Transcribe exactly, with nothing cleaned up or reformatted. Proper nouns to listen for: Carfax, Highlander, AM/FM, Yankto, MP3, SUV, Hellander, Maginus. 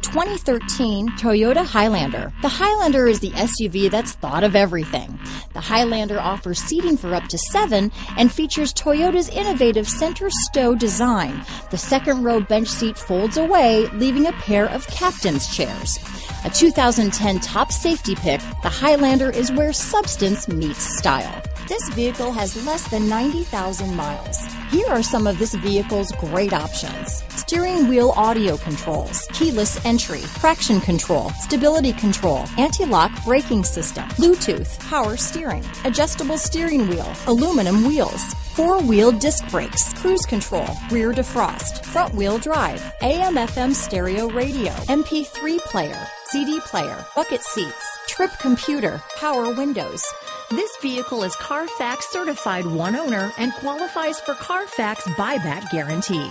twenty thirteen Toyota Highlander. The Highlander is the S U V that's thought of everything. The Highlander offers seating for up to seven and features Toyota's innovative center stow design. The second row bench seat folds away, leaving a pair of captain's chairs. A two thousand ten top safety pick, the Highlander is where substance meets style. This vehicle has less than ninety thousand miles. Here are some of this vehicle's great options. Steering wheel audio controls, keyless entry, traction control, stability control, anti-lock braking system, Bluetooth, power steering, adjustable steering wheel, aluminum wheels, four-wheel disc brakes, cruise control, rear defrost, front-wheel drive, A M F M stereo radio, M P three player, C D player, bucket seats, trip computer, power windows. This vehicle is Carfax certified one owner and qualifies for Carfax buyback guarantee.